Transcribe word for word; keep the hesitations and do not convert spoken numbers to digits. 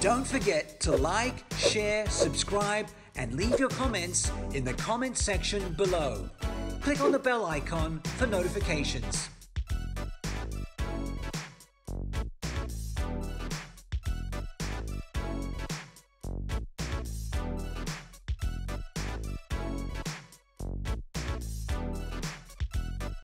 Don't forget to like, share, subscribe, and leave your comments in the comment section below. Click on the bell icon for notifications.